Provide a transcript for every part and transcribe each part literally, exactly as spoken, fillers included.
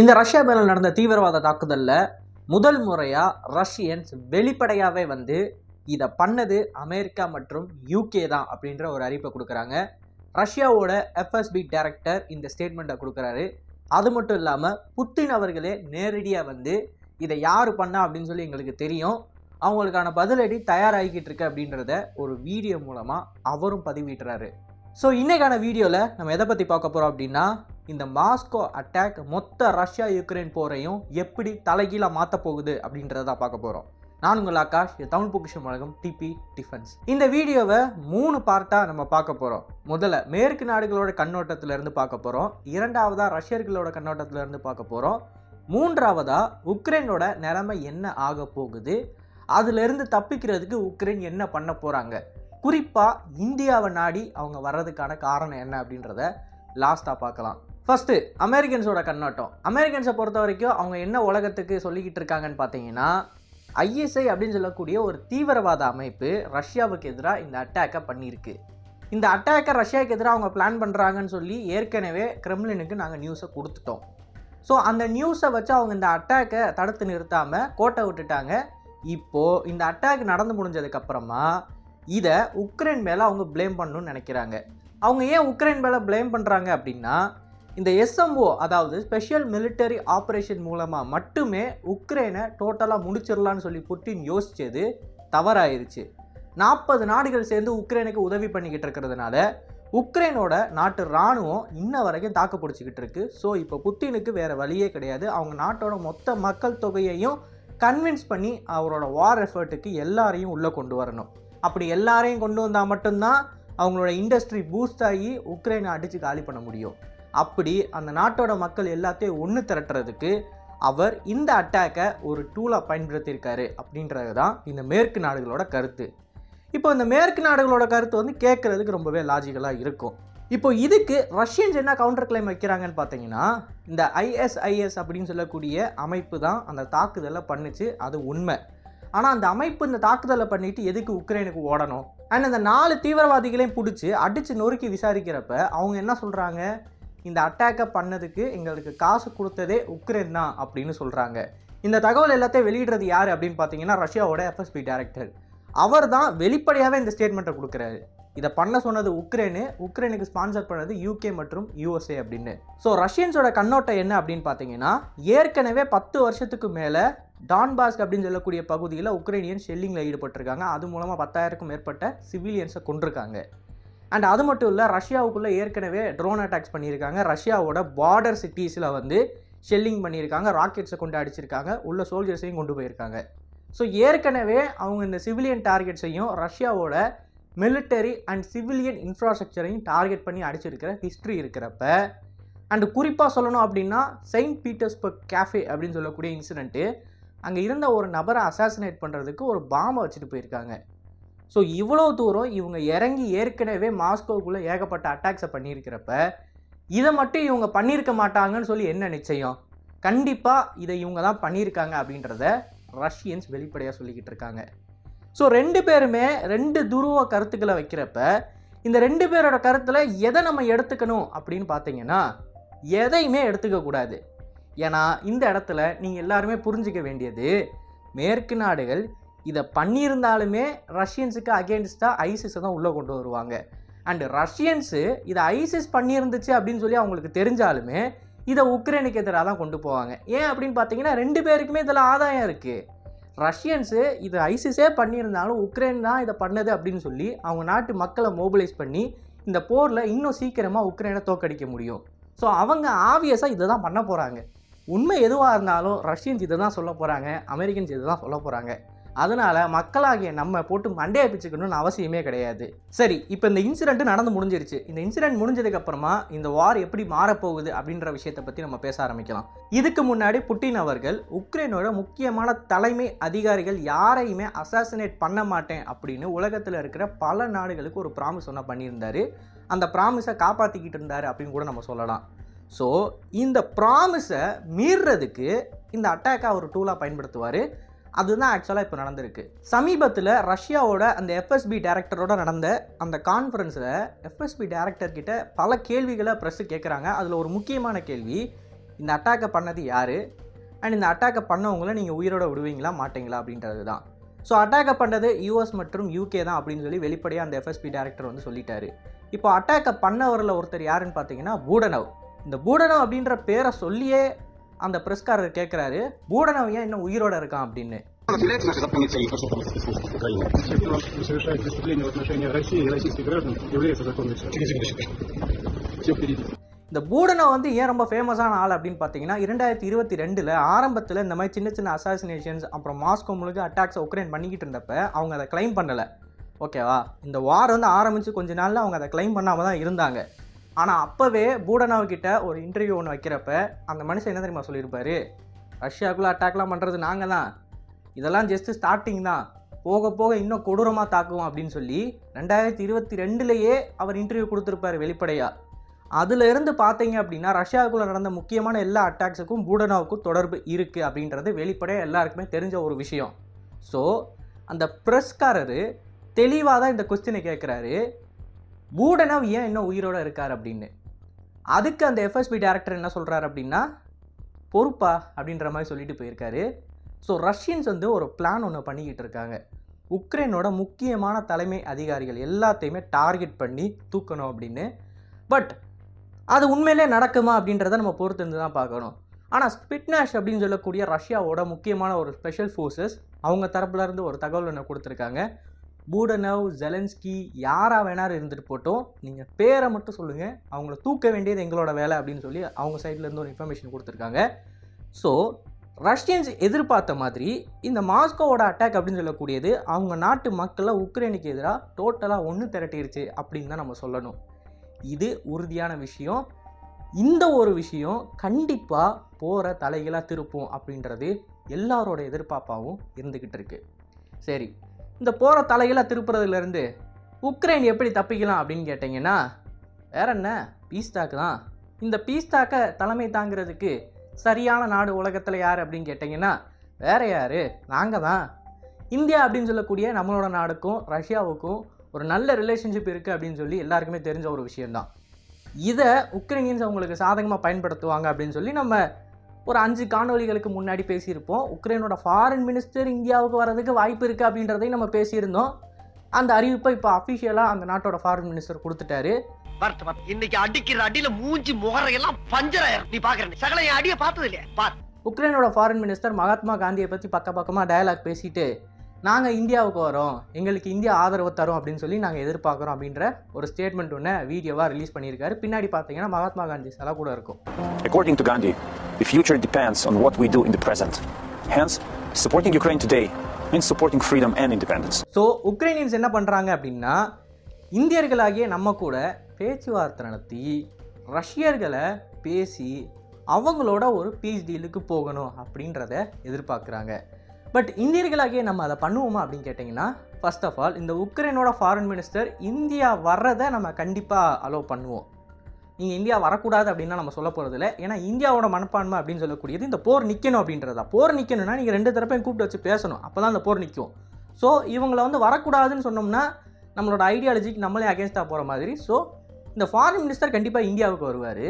இந்த ரஷ்யா மேலே நடந்த தீவிரவாத தாக்குதலில் முதல் முறையாக ரஷ்யன்ஸ் வெளிப்படையாகவே வந்து இதை பண்ணது அமெரிக்கா மற்றும் யூகே தான் அப்படின்ற ஒரு அறிவிப்பை கொடுக்குறாங்க. ரஷ்யாவோட எஃப்எஸ்பி டைரக்டர் இந்த ஸ்டேட்மெண்ட்டை கொடுக்குறாரு. அது மட்டும் இல்லாமல் புட்டின் அவர்களே நேரடியாக வந்து இதை யார் பண்ணா அப்படின்னு சொல்லி எங்களுக்கு தெரியும், அவங்களுக்கான பதிலடி தயாராகிக்கிட்டு இருக்கு அப்படின்றத ஒரு வீடியோ மூலமாக அவரும் பதிவிட்டுறாரு. ஸோ இன்றைக்கான வீடியோவில் நம்ம எதை பற்றி பார்க்க போகிறோம் அப்படின்னா, இந்த மாஸ்கோ அட்டாக் மொத்த ரஷ்யா யுக்ரைன் போரையும் எப்படி தலைகீழாக மாற்ற போகுது அப்படின்றத பார்க்க போகிறோம். நான் உங்கள் ஆகாஷ், இது தமிழ் பொக்கிஷம் வழங்கும் டிபி டிஃபென்ஸ். இந்த வீடியோவை மூணு பார்ட்டாக நம்ம பார்க்க போகிறோம். முதல்ல மேற்கு நாடுகளோட கண்ணோட்டத்திலேருந்து பார்க்க போகிறோம், இரண்டாவதாக ரஷ்யர்களோட கண்ணோட்டத்திலேருந்து பார்க்க போகிறோம், மூன்றாவதாக உக்ரைனோட நிலைமை என்ன ஆக போகுது, அதிலிருந்து தப்பிக்கிறதுக்கு உக்ரைன் என்ன பண்ண போகிறாங்க, குறிப்பாக இந்தியாவை நாடி அவங்க வர்றதுக்கான காரணம் என்ன அப்படின்றத லாஸ்ட்டாக பார்க்கலாம். ஃபஸ்ட்டு அமெரிக்கன்ஸோட கண்ணோட்டம். அமெரிக்கன்ஸை பொறுத்த வரைக்கும் அவங்க என்ன உலகத்துக்கு சொல்லிக்கிட்டு இருக்காங்கன்னு பார்த்தீங்கன்னா, ஐஎஸ்ஐ அப்படின்னு சொல்லக்கூடிய ஒரு தீவிரவாத அமைப்பு ரஷ்யாவுக்கு எதிராக இந்த அட்டாக்கை பண்ணியிருக்கு. இந்த அட்டாக்கை ரஷ்யாவுக்கு எதிராக அவங்க பிளான் பண்ணுறாங்கன்னு சொல்லி ஏற்கனவே கிரெம்லினுக்கு நாங்கள் நியூஸை கொடுத்துட்டோம். ஸோ அந்த நியூஸை வச்சு அவங்க இந்த அட்டாக்கை தடுத்து நிறுத்தாமல் கோட்டை விட்டுட்டாங்க. இப்போது இந்த அட்டாக் நடந்து முடிஞ்சதுக்கப்புறமா இதை உக்ரைன் மேலே அவங்க பிளேம் பண்ணணும்னு நினைக்கிறாங்க. அவங்க ஏன் உக்ரைன் மேலே பிளேம் பண்ணுறாங்க அப்படின்னா, இந்த எஸ்எம்ஓ அதாவது ஸ்பெஷல் மிலிட்டரி ஆப்ரேஷன் மூலமாக மட்டுமே உக்ரைனை டோட்டலாக முடிச்சிடலான்னு சொல்லி புட்டின் யோசித்தது தவறாயிருச்சு. நாற்பது நாடுகள் சேர்ந்து உக்ரைனுக்கு உதவி பண்ணிக்கிட்டு இருக்கிறதுனால உக்ரைனோட நாட்டு இராணுவம் இன்ன வரைக்கும் தாக்கு பிடிச்சிக்கிட்டு இருக்குது. ஸோ இப்போ புட்டினுக்கு வேறு வழியே கிடையாது. அவங்க நாட்டோட மொத்த மக்கள் தொகையையும் கன்வின்ஸ் பண்ணி அவரோட வார் எஃபர்ட்டுக்கு எல்லாரையும் உள்ளே கொண்டு வரணும். அப்படி எல்லாரையும் கொண்டு வந்தால் மட்டும்தான் அவங்களோட இண்டஸ்ட்ரி பூஸ்ட் ஆகி உக்ரைனை அடித்து காலி பண்ண முடியும். அப்படி அந்த நாட்டோட மக்கள் எல்லாத்தையும் ஒன்று திரட்டுறதுக்கு அவர் இந்த அட்டாக்கை ஒரு டூலாக பயன்படுத்தியிருக்காரு அப்படின்றது தான் இந்த மேற்கு நாடுகளோட கருத்து. இப்போ இந்த மேற்கு நாடுகளோட கருத்து வந்து கேட்குறதுக்கு ரொம்பவே லாஜிக்கலாக இருக்கும். இப்போ இதுக்கு ரஷ்யன்ஸ் என்ன கவுண்டர் கிளைம் வைக்கிறாங்கன்னு பார்த்தீங்கன்னா, இந்த ஐஎஸ்ஐஎஸ் அப்படின்னு சொல்லக்கூடிய அமைப்பு தான் அந்த தாக்குதலை பண்ணிச்சு, அது உண்மை. ஆனால் அந்த அமைப்பு இந்த தாக்குதலை பண்ணிட்டு எதுக்கு உக்ரைனுக்கு ஓடணும்? அண்ட் அந்த நாலு தீவிரவாதிகளையும் பிடிச்சி அடித்து நொறுக்கி விசாரிக்கிறப்ப அவங்க என்ன சொல்கிறாங்க, இந்த அட்டாக்கை பண்ணதுக்கு எங்களுக்கு காசு கொடுத்ததே உக்ரைன் தான் அப்படின்னு சொல்கிறாங்க. இந்த தகவல் எல்லாத்தையும் வெளியிடுறது யார் அப்படின்னு பார்த்தீங்கன்னா, ரஷ்யாவோட எஃப்எஸ்பி டைரக்டர். அவர் தான் வெளிப்படையாகவே இந்த ஸ்டேட்மெண்ட்டை கொடுக்குறாரு. இதை பண்ண சொன்னது உக்ரைனு, உக்ரைனுக்கு ஸ்பான்சர் பண்ணது யூகே மற்றும் யூஎஸ்ஏ அப்படின்னு. ஸோ ரஷ்யன்ஸோட கண்ணோட்டம் என்ன அப்படின்னு பார்த்தீங்கன்னா, ஏற்கனவே பத்து வருஷத்துக்கு மேலே டான்பாஸ் அப்படின்னு சொல்லக்கூடிய பகுதியில் உக்ரைனியன் ஷெல்லிங்கில் ஈடுபட்டிருக்காங்க. அது மூலமாக பத்தாயிரக்கும் மேற்பட்ட சிவிலியன்ஸை கொண்டிருக்காங்க. அண்ட் அது மட்டும் இல்லை, ரஷ்யாவுக்குள்ளே ஏற்கனவே ட்ரோன் அட்டாக்ஸ் பண்ணியிருக்காங்க. ரஷ்யாவோட பார்டர் சிட்டிஸில் வந்து ஷெல்லிங் பண்ணியிருக்காங்க, ராக்கெட்ஸை கொண்டு அடிச்சிருக்காங்க, உள்ள சோல்ஜர்ஸையும் கொண்டு போயிருக்காங்க. ஸோ ஏற்கனவே அவங்க இந்த சிவிலியன் டார்கெட்ஸையும் ரஷ்யாவோட மிலிட்டரி அண்ட் சிவிலியன் இன்ஃப்ராஸ்ட்ரக்சரையும் டார்கெட் பண்ணி அடிச்சிருக்கிற ஹிஸ்ட்ரி இருக்கிறப்ப, அண்டு குறிப்பாக சொல்லணும் அப்படின்னா செயின்ட் பீட்டர்ஸ்பர்க் கேஃபே அப்படின்னு சொல்லக்கூடிய இன்சிடெண்ட்டு, அங்கே இருந்த ஒரு நபரை அசாசினேட் பண்ணுறதுக்கு ஒரு பாம்பை வச்சுட்டு போயிருக்காங்க. ஸோ இவ்வளோ தூரம் இவங்க இறங்கி ஏற்கனவே மாஸ்கோவுக்குள்ளே ஏகப்பட்ட அட்டாக்ஸை பண்ணியிருக்கிறப்ப இதை மட்டும் இவங்க பண்ணியிருக்க மாட்டாங்கன்னு சொல்லி என்ன நிச்சயம்? கண்டிப்பாக இதை இவங்க தான் பண்ணியிருக்காங்க அப்படின்றத ரஷ்யன்ஸ் வெளிப்படையாக சொல்லிக்கிட்டு இருக்காங்க. ஸோ ரெண்டு பேருமே ரெண்டு துருவ கருத்துக்களை வைக்கிறப்ப, இந்த ரெண்டு பேரோட கருத்தில் எதை நம்ம எடுத்துக்கணும் அப்படின்னு பார்த்தீங்கன்னா, எதையுமே எடுத்துக்கக்கூடாது. ஏன்னா இந்த இடத்துல நீங்கள் எல்லாருமே புரிஞ்சிக்க வேண்டியது, மேற்கு நாடுகள் இதை பண்ணியிருந்தாலுமே ரஷ்யன்ஸுக்கு அகேன்ஸ்டாக ஐசிஸை தான் உள்ளே கொண்டு வருவாங்க. அண்டு ரஷ்யன்ஸு இதை ஐசிஸ் பண்ணியிருந்துச்சு அப்படின்னு சொல்லி அவங்களுக்கு தெரிஞ்சாலுமே இதை உக்ரைனுக்கு எதிராக தான் கொண்டு போவாங்க. ஏன் அப்படின்னு பார்த்தீங்கன்னா, ரெண்டு பேருக்குமே இதில் ஆதாயம் இருக்குது. ரஷ்யன்ஸு இது ஐசிஸே பண்ணியிருந்தாலும் உக்ரைன் தான் இதை பண்ணது அப்படின்னு சொல்லி அவங்க நாட்டு மக்களை மொபிலைஸ் பண்ணி இந்த போரில் இன்னும் சீக்கிரமாக உக்ரைனை தோற்கடிக்க முடியும். ஸோ அவங்க ஆப்வியஸாக இதை தான் பண்ண போகிறாங்க. உண்மை எதுவாக இருந்தாலும் ரஷ்யன்ஸ் இதை தான் சொல்ல போகிறாங்க, அமெரிக்கன்ஸ் இதை தான் சொல்ல போகிறாங்க. அதனால் மக்களாகிய நம்ம போட்டு மண்டையை பிச்சுக்கணும்னு அவசியமே கிடையாது. சரி, இப்போ இந்த இன்சிடெண்ட்டு நடந்து முடிஞ்சிருச்சு. இந்த இன்சிடெண்ட் முடிஞ்சதுக்கப்புறமா இந்த வார் எப்படி மாறப்போகுது அப்படின்ற விஷயத்தை பற்றி நம்ம பேச ஆரம்பிக்கலாம். இதுக்கு முன்னாடி புட்டின் அவர்கள் உக்ரைனோட முக்கியமான தலைமை அதிகாரிகள் யாரையுமே அசாசினேட் பண்ண மாட்டேன் அப்படின்னு உலகத்தில் இருக்கிற பல நாடுகளுக்கு ஒரு ப்ராமிஸ் ஒன்றா பண்ணியிருந்தார். அந்த ப்ராமிஸை காப்பாற்றிக்கிட்டு இருந்தார் அப்படின்னு கூட நம்ம சொல்லலாம். ஸோ இந்த ப்ராமிஸை மீறதுக்கு இந்த அட்டாக்கை அவர் டூலாக பயன்படுத்துவார். அதுதான் ஆக்சுவலாக இப்போ நடந்திருக்கு. சமீபத்தில் ரஷ்யாவோட அந்த எஃப்எஸ்பி டைரக்டரோட நடந்த அந்த கான்ஃபரன்ஸில் எஃப்எஸ்பி டைரக்டர்கிட்ட பல கேள்விகளை ப்ரெஸ்ஸு கேட்குறாங்க. அதில் ஒரு முக்கியமான கேள்வி, இந்த அட்டாக்கை பண்ணது யார், அண்ட் இந்த அட்டாக்கை பண்ணவங்கள நீங்கள் உயிரோடு விடுவீங்களா மாட்டிங்களா அப்படின்றது தான். ஸோ அட்டாக்கை பண்ணுறது யூஎஸ் மற்றும் யூகே தான் அப்படின்னு சொல்லி வெளிப்படையாக அந்த எஃப்எஸ்பி டைரக்டர் வந்து சொல்லிட்டாரு. இப்போ அட்டாக்கை பண்ணவரில் ஒருத்தர் யாருன்னு பார்த்தீங்கன்னா பூடனவ். இந்த பூடனவ் அப்படின்ற பேரை சொல்லியே அந்த பிரஸ்காரர் கேட்குறாரு, பூடனவ் ஏன் இன்னும் உயிரோடு இருக்கான் அப்படின்னு. இந்த பூடனவ் வந்து ஏன் ரொம்ப ஃபேமஸான ஆள் அப்படின்னு பார்த்தீங்கன்னா, இரண்டாயிரத்தி இருபத்தி ரெண்டில் ஆரம்பத்தில் இந்த மாதிரி சின்ன சின்ன அசாசினேஷன்ஸ் அப்புறம் மாஸ்கோ முழுக்க அட்டாக்ஸ் உக்ரைன் பண்ணிக்கிட்டு இருந்தப்ப அவங்க அதை கிளைம் பண்ணலை. ஓகேவா, இந்த வார் வந்து ஆரம்பித்து கொஞ்ச நாளில் அவங்க அதை கிளைம் பண்ணாமல் தான் இருந்தாங்க. ஆனால் அப்போவே பூடனவ்கிட்ட ஒரு இன்டர்வியூ ஒன்று வைக்கிறப்ப அந்த மனுஷன் என்ன தெரியுமா சொல்லியிருப்பாரு, ரஷ்யாவுக்குள்ளே அட்டாக்லாம் பண்ணுறது நாங்கள் தான், இதெல்லாம் ஜஸ்ட்டு ஸ்டார்டிங் தான், போக போக இன்னும் கொடூரமாக தாக்குவோம் அப்படின்னு சொல்லி ரெண்டாயிரத்தி இருபத்தி ரெண்டுலேயே அவர் இன்டர்வியூ கொடுத்துருப்பார் வெளிப்படையாக. அதிலிருந்து பார்த்தீங்க அப்படின்னா ரஷ்யாவுக்குள்ளே நடந்த முக்கியமான எல்லா அட்டாக்ஸுக்கும் பூடனோவுக்கும் தொடர்பு இருக்குது அப்படின்றது வெளிப்படையாக எல்லாருக்குமே தெரிஞ்ச ஒரு விஷயம். ஸோ அந்த ப்ரெஸ்காரரு தெளிவாக தான் இந்த கொஸ்டினை கேட்குறாரு, பூடனவ் ஏன் இன்னும் உயிரோடு இருக்கார் அப்படின்னு. அதுக்கு அந்த எஃப்எஸ்பி டைரக்டர் என்ன சொல்கிறார் அப்படின்னா, பொறுப்பா அப்படின்ற மாதிரி சொல்லிட்டு போயிருக்காரு. ஸோ ரஷ்யன்ஸ் வந்து ஒரு பிளான் ஒன்று பண்ணிக்கிட்டு இருக்காங்க, உக்ரைனோட முக்கியமான தலைமை அதிகாரிகள் எல்லாத்தையுமே டார்கெட் பண்ணி தூக்கணும் அப்படின்னு. பட் அது உண்மையிலே நடக்குமா அப்படின்றத நம்ம பொறுத்து இருந்து தான் பார்க்கணும். ஆனால் ஸ்பெட்னாஸ் அப்படின்னு சொல்லக்கூடிய ரஷ்யாவோட முக்கியமான ஒரு ஸ்பெஷல் ஃபோர்ஸஸ் அவங்க தரப்புலேருந்து ஒரு தகவல் ஒன்று கொடுத்துருக்காங்க, பூடனவ் ஜெலன்ஸ்கி யாராக வேணாலும் இருந்துட்டு போட்டோம், நீங்கள் பேரை மட்டும் சொல்லுங்கள், அவங்கள தூக்க வேண்டியது எங்களோட வேலை அப்படின்னு சொல்லி அவங்க சைட்லேருந்து ஒரு இன்ஃபர்மேஷன் கொடுத்துருக்காங்க. ஸோ ரஷ்யன்ஸ் எதிர்பார்த்த மாதிரி இந்த மாஸ்கோவோட அட்டாக் அப்படின்னு சொல்லக்கூடியது அவங்க நாட்டு மக்களை உக்ரைனுக்கு எதிராக டோட்டலாக ஒன்று திரட்டிருச்சு அப்படின்னு தான் நம்ம சொல்லணும். இது உறுதியான விஷயம். இந்த ஒரு விஷயம் கண்டிப்பாக போகிற தலைகளாக திருப்பும் அப்படின்றது எல்லாரோட எதிர்பார்ப்பாகவும் இருந்துக்கிட்டு இருக்கு. சரி, இந்த போகிற தலைகளாக திருப்புறதுலேருந்து உக்ரைன் எப்படி தப்பிக்கலாம் அப்படின்னு கேட்டிங்கன்னா, வேற என்ன, பீஸ் தாக்கு தான். இந்த பீஸ் தாக்கை தலைமை தாங்கிறதுக்கு சரியான நாடு உலகத்தில் யார் அப்படின்னு கேட்டிங்கன்னா, வேறு யார், நாங்கள் தான். இந்தியா அப்படின்னு சொல்லக்கூடிய நம்மளோட நாடுக்கும் ரஷ்யாவுக்கும் ஒரு நல்ல ரிலேஷன்ஷிப் இருக்குது அப்படின்னு சொல்லி எல்லாருக்குமே தெரிஞ்ச ஒரு விஷயந்தான். இதை உக்ரைனியன்ஸ் அவங்களுக்கு சாதகமாக பயன்படுத்துவாங்க அப்படின்னு சொல்லி நம்ம ஒரு அஞ்சு காணொலிகளுக்கு முன்னாடி பேசியிருப்போம். உக்ரைனோட ஃபாரின் மினிஸ்டர் இந்தியாவுக்கு வர்றதுக்கு வாய்ப்பு இருக்குது அப்படின்றதையும் நம்ம பேசியிருந்தோம். அந்த அறிவிப்பை இப்போ அஃபிஷியலாக அந்த நாட்டோட ஃபாரின் மினிஸ்டர் கொடுத்துட்டாரு. உக்ரைனோட ஃபாரின் மினிஸ்டர் மகாத்மா காந்தியை பற்றி பக்க பக்கமாக டயலாக் பேசிட்டு, நாங்கள் இந்தியாவுக்கு வரோம், எங்களுக்கு இந்தியா ஆதரவு தரும் அப்படின்னு சொல்லி நாங்கள் எதிர்பார்க்குறோம் அப்படின்ற ஒரு ஸ்டேட்மெண்ட் ஒன்று வீடியோவாக ரிலீஸ் பண்ணியிருக்காரு. பின்னாடி பார்த்தீங்கன்னா மகாத்மா காந்தி சிலை கூட இருக்கும். According to Gandhi, the future depends on what we do in the present. Hence, supporting Ukraine today means supporting freedom and independence. So Ukrainians என்ன பண்ணுறாங்க அப்படின்னா, இந்தியர்களாகிய நம்ம கூட பேச்சுவார்த்தை நடத்தி ரஷ்யர்களை பேசி அவங்களோட ஒரு பீஸ் டீலுக்கு போகணும் அப்படின்றத எதிர்பார்க்குறாங்க. பட் இந்தியர்களாகிய நம்ம அதை பண்ணுவோமா அப்படின்னு கேட்டிங்கன்னா, ஃபர்ஸ்ட் ஆஃப் ஆல் இந்த உக்ரைனோட ஃபாரின் மினிஸ்டர் இந்தியா வர்றதை நம்ம கண்டிப்பாக அலோவ் பண்ணுவோம். நீங்கள் இந்தியா வரக்கூடாது அப்படின்னா நம்ம சொல்ல போகிறது இல்லை. ஏன்னா இந்தியாவோட மனப்பான்மை அப்படின்னு சொல்லக்கூடியது இந்த போர் நிற்கணும் அப்படின்றதா. போர் நிற்கணும்னா நீங்கள் ரெண்டு தரப்பையும் கூப்பிட்டு வச்சு பேசணும், அப்போ தான் அந்த போர் நிற்கும். ஸோ இவங்களை வந்து வரக்கூடாதுன்னு சொன்னோம்னா நம்மளோட ஐடியாலஜிக்கு நம்மளே அகேன்ஸ்டாக போகிற மாதிரி. ஸோ இந்த ஃபாரின் மினிஸ்டர் கண்டிப்பாக இந்தியாவுக்கு வருவார்.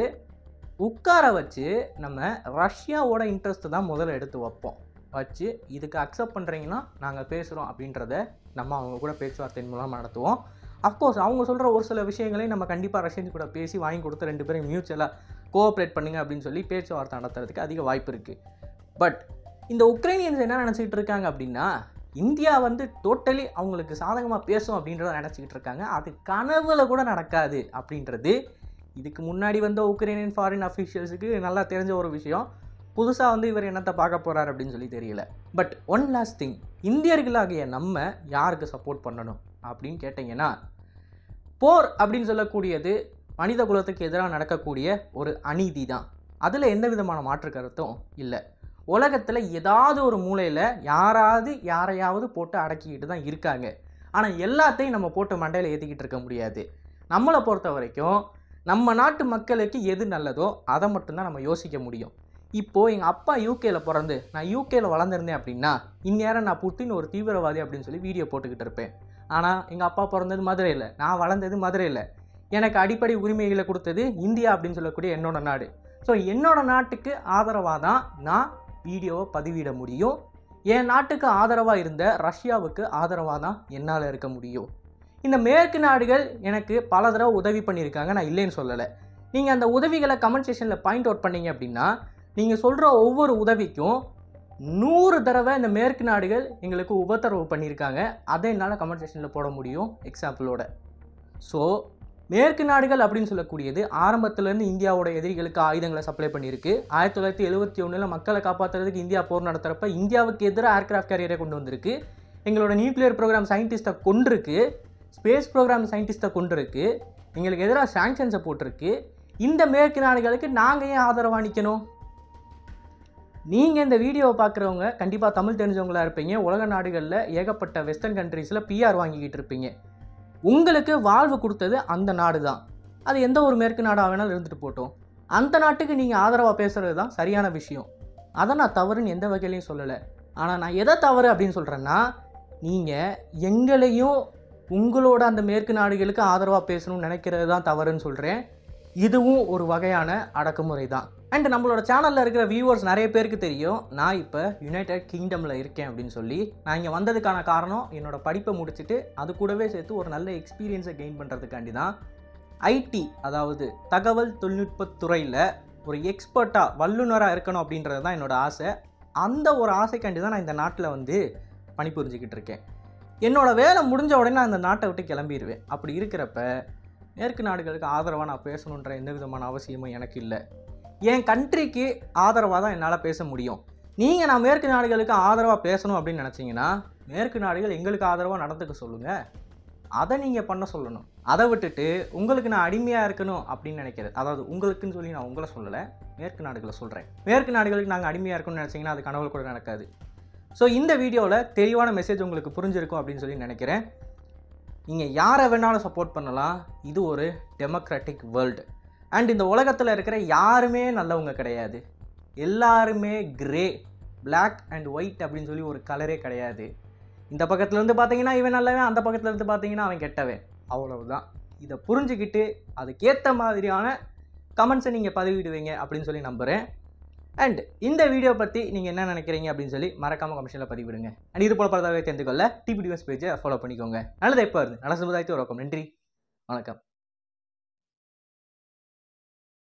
உட்கார வச்சு நம்ம ரஷ்யாவோட இன்ட்ரெஸ்ட்டு தான் முதல்ல எடுத்து வைப்போம். வச்சு இதுக்கு அக்செப்ட் பண்ணுறீங்கன்னா நாங்கள் பேசுகிறோம் அப்படின்றத நம்ம அவங்க கூட பேச்சுவார்த்தையின் மூலமாக நடத்துவோம். அஃப்கோர்ஸ் அவங்க சொல்கிற ஒரு சில விஷயங்களையும் நம்ம கண்டிப்பாக ரஷ்யன் கூட பேசி வாங்கி கொடுத்து ரெண்டு பேரும் மியூச்சுவலாக கோஆப்ரேட் பண்ணுங்கள் அப்படின்னு சொல்லி பேச்சுவார்த்தை நடத்துறதுக்கு அதிக வாய்ப்பு இருக்குது. பட் இந்த உக்ரைனியன்ஸ் என்ன நினச்சிக்கிட்டு இருக்காங்க அப்படின்னா, இந்தியா வந்து டோட்டலி அவங்களுக்கு சாதகமாக பேசும் அப்படின்றத நினச்சிக்கிட்டு இருக்காங்க. அது கனவுல கூட நடக்காது அப்படின்றது இதுக்கு முன்னாடி வந்த உக்ரைனியன் ஃபாரின் அஃபீஷியல்ஸுக்கு நல்லா தெரிஞ்ச ஒரு விஷயம். புதுசாக வந்து இவர் என்னத்தை பார்க்க போகிறார் அப்படின்னு சொல்லி தெரியல. பட் ஒன் லாஸ்ட் திங், இந்தியர்களாகிய நம்ம யாருக்கு சப்போர்ட் பண்ணணும் அப்படின்னு கேட்டிங்கன்னா, போர் அப்படின்னு சொல்லக்கூடியது மனித குலத்துக்கு எதிராக நடக்கக்கூடிய ஒரு அநீதி தான். அதில் எந்த விதமான மாற்று கருத்தும் இல்லை. உலகத்தில் ஏதாவது ஒரு மூலையில் யாராவது யாரையாவது போட்டு அடக்கிக்கிட்டு தான் இருக்காங்க. ஆனால் எல்லாத்தையும் நம்ம போட்டு மண்டையில் ஏற்றிக்கிட்டு இருக்க முடியாது. நம்மளை பொறுத்த வரைக்கும் நம்ம நாட்டு மக்களுக்கு எது நல்லதோ அதை மட்டும்தான் நம்ம யோசிக்க முடியும். இப்போது எங்கள் அப்பா யூகேயில் பிறந்து நான் யூகேயில் வளர்ந்துருந்தேன் அப்படின்னா இந்நேரம் நான் புட்டின் ஒரு தீவிரவாதி அப்படின்னு சொல்லி வீடியோ போட்டுக்கிட்டு இருப்பேன். ஆனால் எங்கள் அப்பா பிறந்தது மதுரையில், நான் வளர்ந்தது மதுரையில், எனக்கு அடிப்படை உரிமைகளை கொடுத்தது இந்தியா அப்படின்னு சொல்லக்கூடிய என்னோட நாடு. ஸோ என்னோட நாட்டுக்கு ஆதரவாக தான் நான் வீடியோவை பதிவிட முடியும். என் நாட்டுக்கு ஆதரவாக இருந்த ரஷ்யாவுக்கு ஆதரவாக தான் என்னால் இருக்க முடியும். இந்த மேற்கு நாடுகள் எனக்கு பல தடவை உதவி பண்ணியிருக்காங்க, நான் இல்லைன்னு சொல்லலை. நீங்கள் அந்த உதவிகளை கமெண்ட் செக்ஷனில் பாயிண்ட் அவுட் பண்ணிங்க அப்படின்னா நீங்கள் சொல்கிற ஒவ்வொரு உதவிக்கும் நூறு தடவை இந்த மேற்கு நாடுகள் எங்களுக்கு உபத்தரவு பண்ணியிருக்காங்க, அதை என்னால் கமெண்ட் செக்ஷனில் போட முடியும் எக்ஸாம்பிளோட. ஸோ மேற்கு நாடுகள் அப்படின்னு சொல்லக்கூடியது ஆரம்பத்துலேருந்து இந்தியாவோட எதிரிகளுக்கு ஆயுதங்களை சப்ளை பண்ணியிருக்கு. ஆயிரத்தி தொள்ளாயிரத்தி எழுபத்தி ஒன்றில் மக்களை காப்பாற்றுறதுக்கு இந்தியா போர் நடத்துகிறப்ப இந்தியாவுக்கு எதிராக ஏர்க்ராஃப்ட் கேரியரை கொண்டு வந்திருக்கு, எங்களோட நியூக்ளியர் ப்ரோக்ராம் சயின்டிஸ்ட்டை கொண்டிருக்கு, ஸ்பேஸ் ப்ரோக்ராம் சயின்டிஸ்ட்டை கொண்டிருக்கு, எங்களுக்கு எதிராக சாங்ஷன்ஸை போட்டிருக்கு. இந்த மேற்கு நாடுகளுக்கு நாங்கள் ஏன் ஆதரவாக நிற்கணும்? நீங்கள் இந்த வீடியோவை பார்க்குறவங்க கண்டிப்பாக தமிழ் தெரிஞ்சவங்களாக இருப்பீங்க. உலக நாடுகளில் ஏகப்பட்ட வெஸ்டர்ன் கண்ட்ரீஸில் பிஆர் வாங்கிக்கிட்டு இருப்பீங்க. உங்களுக்கு வாழ்வு கொடுத்தது அந்த நாடு தான், அது எந்த ஒரு மேற்கு நாடாக வேணாலும் இருந்துட்டு போட்டோம். அந்த நாட்டுக்கு நீங்கள் ஆதரவாக பேசுகிறது தான் சரியான விஷயம், அதை நான் தவறுன்னு எந்த வகையிலையும் சொல்லலை. ஆனால் நான் எதை தவறு அப்படின்னு சொல்கிறேன்னா, நீங்கள் எங்களையும் உங்களோட அந்த மேற்கு நாடுகளுக்கு ஆதரவாக பேசணும்னு நினைக்கிறது தான் தவறுன்னு சொல்கிறேன். இதுவும் ஒரு வகையான அடக்குமுறை தான். அண்ட் நம்மளோட சேனலில் இருக்கிற வியூவர்ஸ் நிறைய பேருக்கு தெரியும் நான் இப்போ யுனைடெட் கிங்டமில் இருக்கேன் அப்படின்னு சொல்லி. நான் இங்கே வந்ததுக்கான காரணம் என்னோடய படிப்பை முடிச்சுட்டு அது கூடவே சேர்த்து ஒரு நல்ல எக்ஸ்பீரியன்ஸை கெயின் பண்ணுறதுக்காண்டி தான். ஐடி, அதாவது தகவல் தொழில்நுட்பத்துறையில் ஒரு எக்ஸ்பர்ட்டாக வல்லுநராக இருக்கணும் அப்படின்றது தான் என்னோடய ஆசை. அந்த ஒரு ஆசைக்காண்டி தான் நான் இந்த நாட்டில் வந்து பணிபுரிஞ்சிக்கிட்டு இருக்கேன். என்னோடய வேலை முடிஞ்ச உடனே நான் இந்த நாட்டை விட்டு கிளம்பிடுவேன். அப்படி இருக்கிறப்ப மேற்கு நாடுகளுக்கு ஆதரவாக நான் பேசணுன்ற எந்த விதமான அவசியமும் எனக்கு இல்லை. என் கண்ட்ரிக்கு ஆதரவாக தான் என்னால் பேச முடியும். நீங்கள் நான் மேற்கு நாடுகளுக்கு ஆதரவாக பேசணும் அப்படின்னு நினச்சிங்கன்னா மேற்கு நாடுகள் எங்களுக்கு ஆதரவாக நடந்துக்க சொல்லுங்கள், அதை நீங்கள் பண்ண சொல்லணும். அதை விட்டுட்டு உங்களுக்கு நான் அடிமையாக இருக்கணும் அப்படின்னு நினைக்கிறது, அதாவது உங்களுக்குன்னு சொல்லி நான் உங்களை சொல்லலை, மேற்கு நாடுகளை சொல்கிறேன். மேற்கு நாடுகளுக்கு நாங்கள் அடிமையாக இருக்கணும்னு நினச்சிங்கன்னா அது கனவு கூட நடக்காது. ஸோ இந்த வீடியோவில் தெளிவான மெசேஜ் உங்களுக்கு புரிஞ்சிருக்கும் அப்படின்னு சொல்லி நினைக்கிறேன். நீங்கள் யாரை வேணாலும் சப்போர்ட் பண்ணலாம், இது ஒரு டெமோக்ராட்டிக் வேர்ல்டு. அண்ட் இந்த உலகத்தில் இருக்கிற யாருமே நல்லவங்க கிடையாது, எல்லாருமே கிரே, பிளாக் அண்ட் ஒயிட் அப்படின்னு சொல்லி ஒரு கலரே கிடையாது. இந்த பக்கத்துலேருந்து பார்த்தீங்கன்னா இவன் நல்லவன், அந்த பக்கத்துலேருந்து பார்த்தீங்கன்னா அவன் கெட்டவன், அவ்வளவுதான். இதை புரிஞ்சுக்கிட்டு அதுக்கேற்ற மாதிரியான கமெண்ட்ஸை நீங்கள் பதிவிடுவீங்க அப்படின்னு சொல்லி நம்புகிறேன். அண்ட் இந்த வீடியோ பற்றி நீங்கள் என்ன நினைக்கிறீங்க அப்படின்னு சொல்லி மறக்காமல் கமெண்ட்ஸில் பதிவிடுங்க. அண்ட் இது போல பல தகவலை தெரிந்துக்கொள்ள டிபி டிஃபென்ஸ் பேஜை ஃபாலோ பண்ணிக்கோங்க. நல்லது எப்போ இருந்து நல்ல சமுதாயத்தை உருவாக்கும். நன்றி, வணக்கம்.